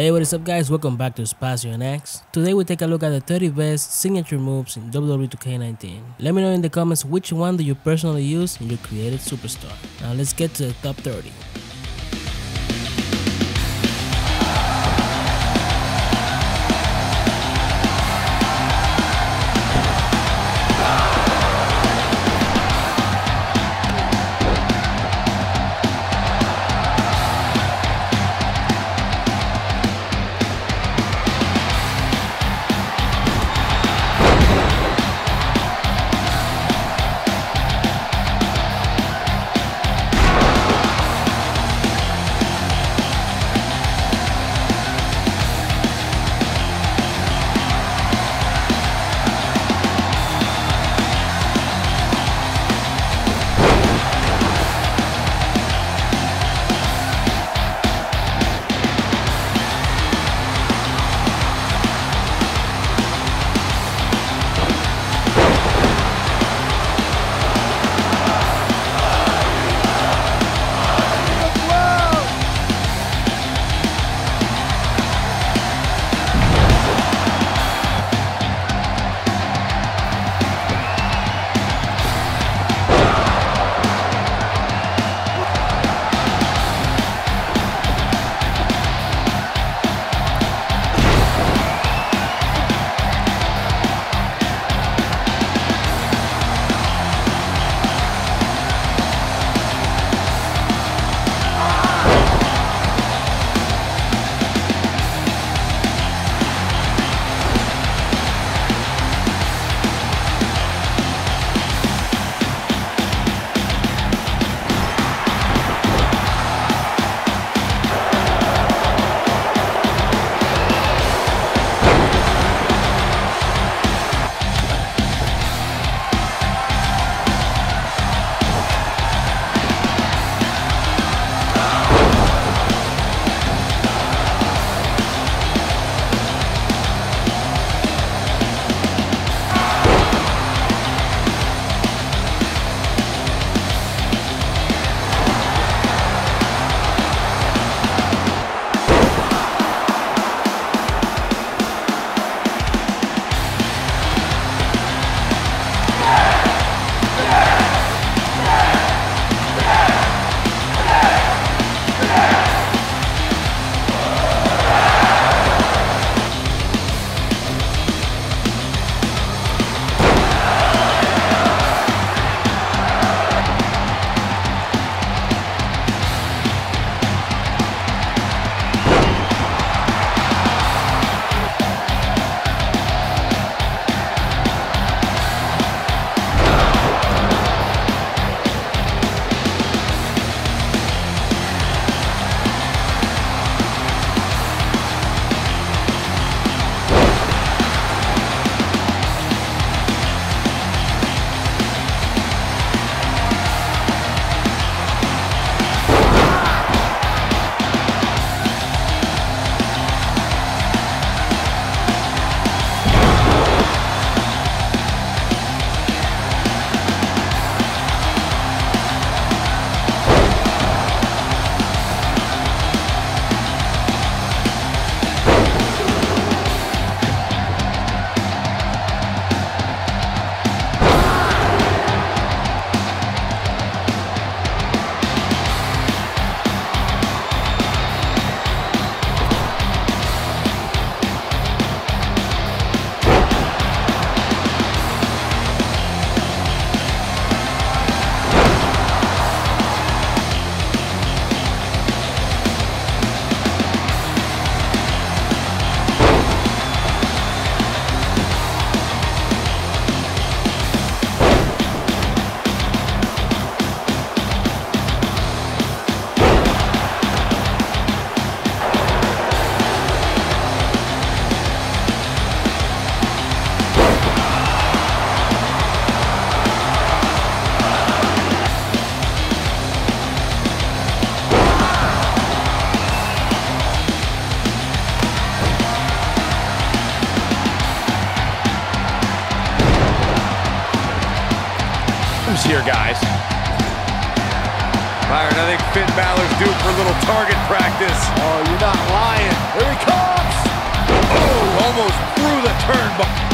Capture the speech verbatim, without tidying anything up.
Hey, what is up guys, welcome back to EspacioNX. Today we take a look at the thirty best signature moves in W W E two K nineteen. Let me know in the comments which one do you personally use in your created superstar. Now let's get to the top thirty. Here, guys. Byron, I think Finn Balor's due for a little target practice. Oh, you're not lying. Here we come. box.